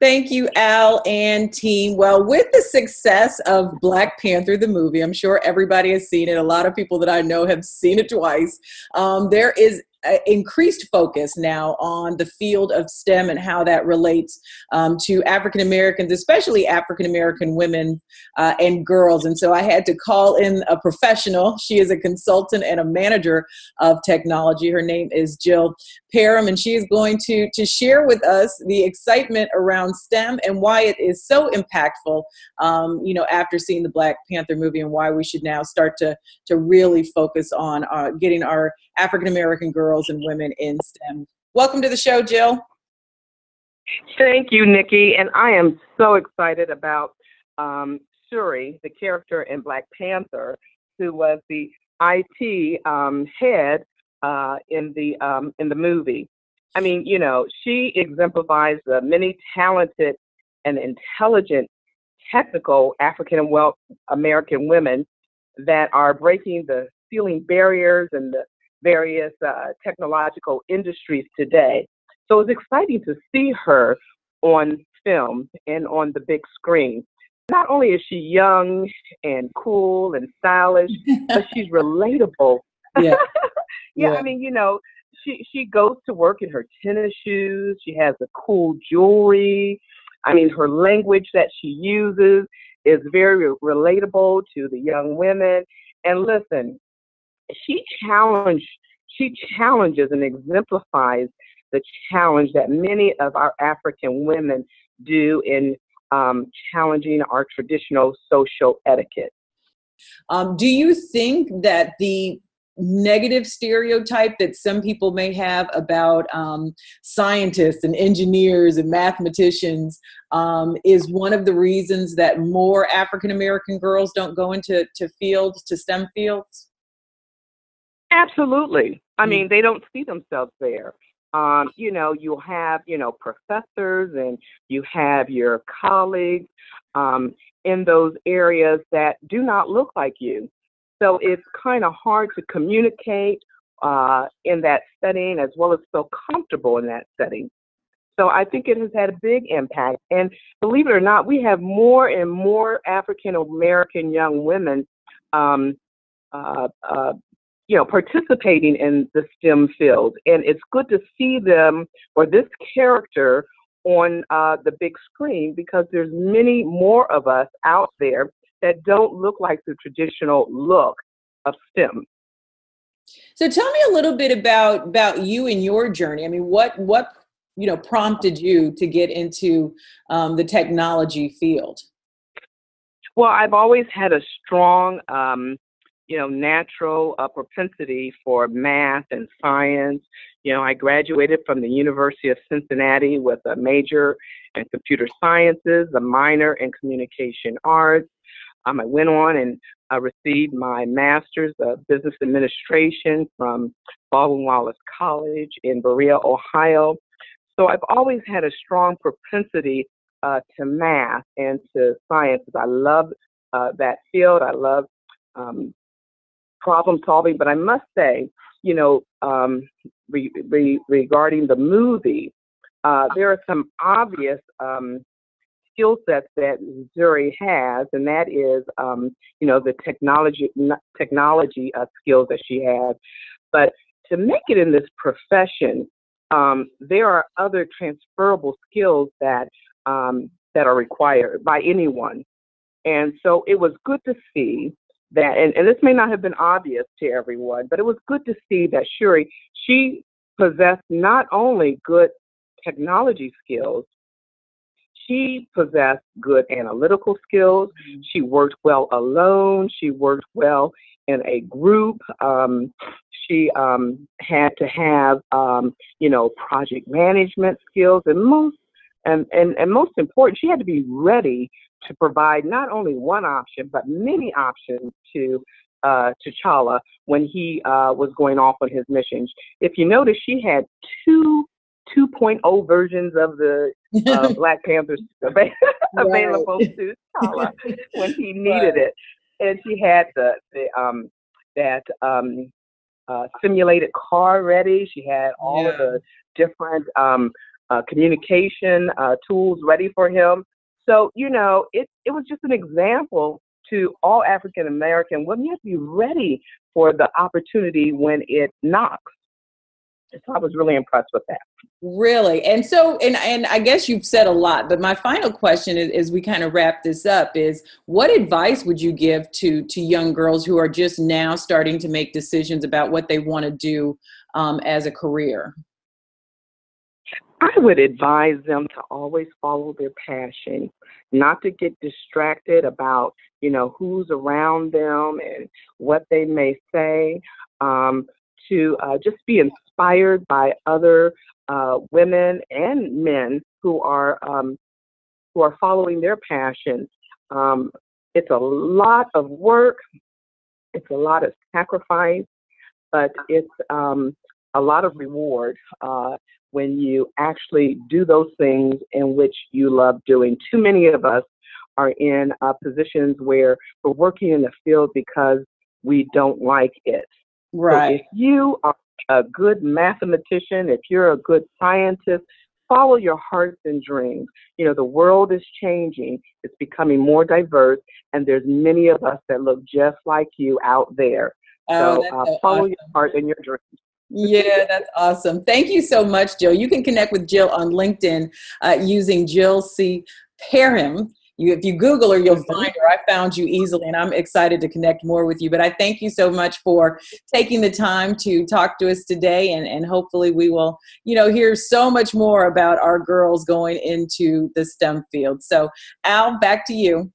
Thank you, Al and team. Well, with the success of Black Panther, the movie, I'm sure everybody has seen it. A lot of people that I know have seen it twice. There is increased focus now on the field of STEM and how that relates to African Americans, especially African American women and girls. And so I had to call in a professional. She is a consultant and a manager of technology. Her name is Jill Parham, and she is going to share with us the excitement around STEM and why it is so impactful, you know, after seeing the Black Panther movie, and why we should now start to really focus on getting our African American girls and women in STEM. Welcome to the show, Jill. Thank you, Nikki. And I am so excited about Shuri, the character in Black Panther, who was the IT head in the movie. I mean, you know, she exemplifies the many talented and intelligent technical African and American women that are breaking the ceiling barriers and the various technological industries today. So it's exciting to see her on film and on the big screen. Not only is she young and cool and stylish, but she's relatable. Yeah. Yeah, I mean, you know, she goes to work in her tennis shoes. She has the cool jewelry. I mean, her language that she uses is very relatable to the young women. And listen, she challenges and exemplifies the challenge that many of our African women do in challenging our traditional social etiquette. Do you think that the negative stereotype that some people may have about scientists and engineers and mathematicians is one of the reasons that more African American girls don't go into to STEM fields? Absolutely. I mean, they don't see themselves there. You know, you have, you know, professors and you have your colleagues in those areas that do not look like you. So it's kind of hard to communicate in that setting, as well as feel comfortable in that setting. So I think it has had a big impact. And believe it or not, we have more and more African American young women you know, participating in the STEM field. And it's good to see them, or this character, on the big screen, because there's many more of us out there that don't look like the traditional look of STEM. So tell me a little bit about you and your journey. I mean, what you know, prompted you to get into the technology field? Well, I've always had a strong, you know, natural propensity for math and science. You know, I graduated from the University of Cincinnati with a major in computer sciences, a minor in communication arts. I went on and received my master's of business administration from Baldwin-Wallace College in Berea, Ohio. So I've always had a strong propensity to math and to sciences. I love that field. I love problem solving. But I must say, you know, regarding the movie, there are some obvious skill sets that Zuri has, and that is, you know, the technology skills that she has. But to make it in this profession, there are other transferable skills that that are required by anyone. And so it was good to see that, and this may not have been obvious to everyone, but it was good to see that Shuri, she possessed not only good technology skills, she possessed good analytical skills. She worked well alone. She worked well in a group. She had to have, you know, project management skills, and most important, she had to be ready to provide not only one option, but many options to T'Challa when he was going off on his missions. If you notice, she had two 2.0 versions of the Black Panther available to T'Challa when he needed it. And she had that simulated car ready. She had all of the different communication tools ready for him. So, you know, it was just an example to all African-American women. You have to be ready for the opportunity when it knocks. So I was really impressed with that. Really. And so, and I guess you've said a lot, but my final question is, as we kind of wrap this up, is what advice would you give to young girls who are just now starting to make decisions about what they want to do as a career? I would advise them to always follow their passion, not to get distracted about, you know, who's around them and what they may say, to just be inspired by other women and men who are following their passion. It's a lot of work. It's a lot of sacrifice, but it's a lot of reward when you actually do those things in which you love doing. Too many of us are in positions where we're working in the field because we don't like it. Right. So if you are a good mathematician, if you're a good scientist, follow your hearts and dreams. You know, the world is changing. It's becoming more diverse, and there's many of us that look just like you out there. Oh, so follow awesome. Your heart and your dreams. Yeah, that's awesome. Thank you so much, Jill. You can connect with Jill on LinkedIn using Jill C. Parham. If you Google her, you'll find her. I found you easily, and I'm excited to connect more with you. But I thank you so much for taking the time to talk to us today, and hopefully we will, you know, hear so much more about our girls going into the STEM field. So, Al, back to you.